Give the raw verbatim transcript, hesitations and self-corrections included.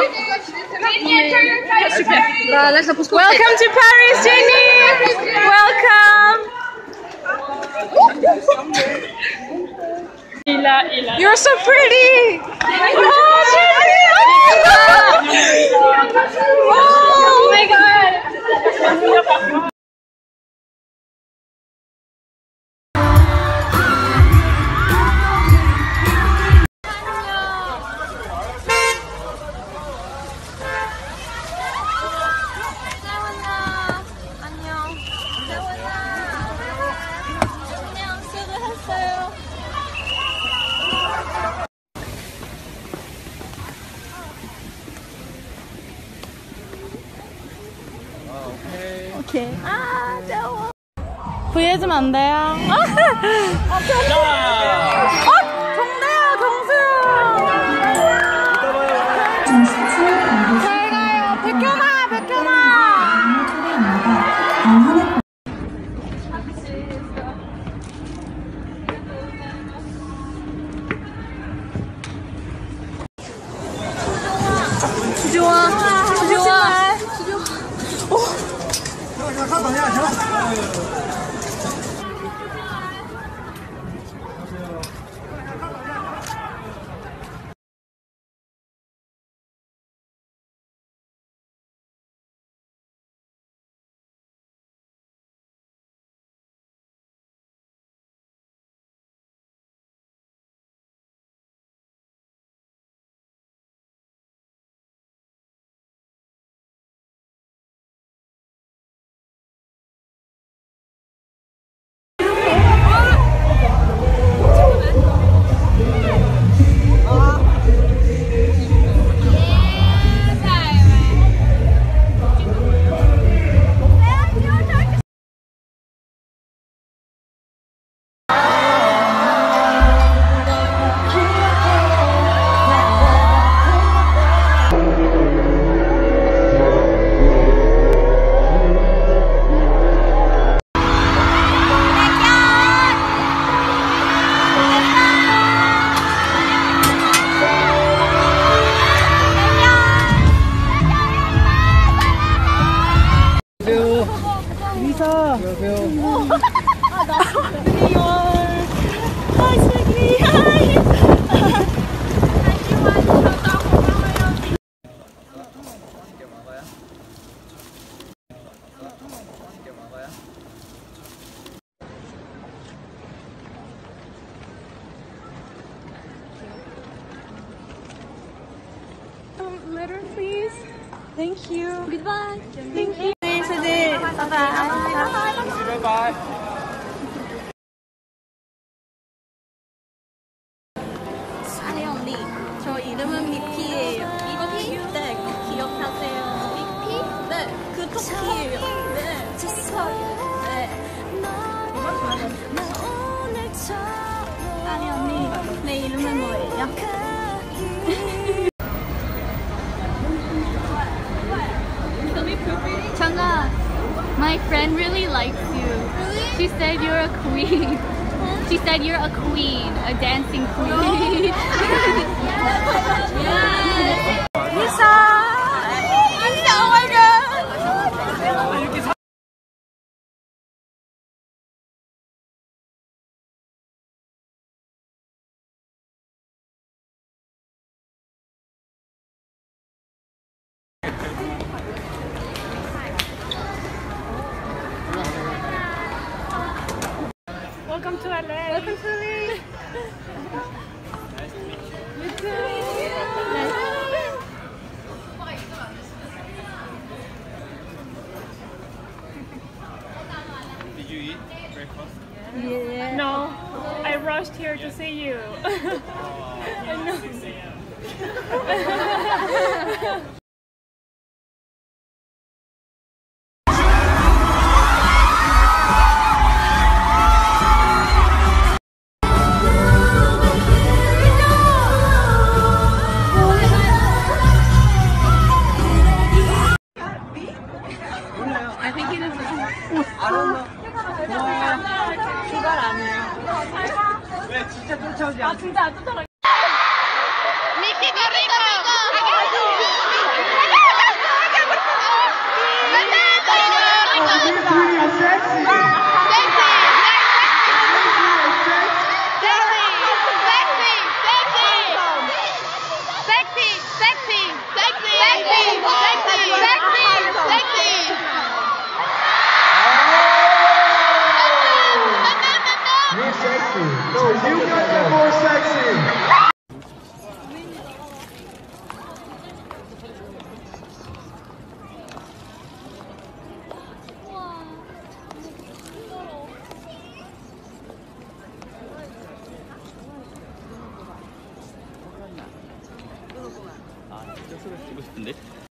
Welcome to Paris, Jenny! Welcome! You're so pretty! Oh, Jenny! Oh my god! 오케이. 아, 더워. 부여해주면 안 돼요. 어, 동대야, 동수야. 잘 가요. 백현아, 백현아. Letter, please. Thank you. Goodbye. Thank you. Thanks for this. Bye bye. Bye bye. Bye bye. My friend really likes you. Really? She said you're a queen. She said you're a queen, a dancing queen. Lisa! Lisa, oh my god! Welcome to L A. Welcome to L A. Nice to meet you. You too. Nice. Did you eat breakfast? Yeah. No, I rushed here yeah. to see you. Oh, yeah, six A M Oh, 싶은데?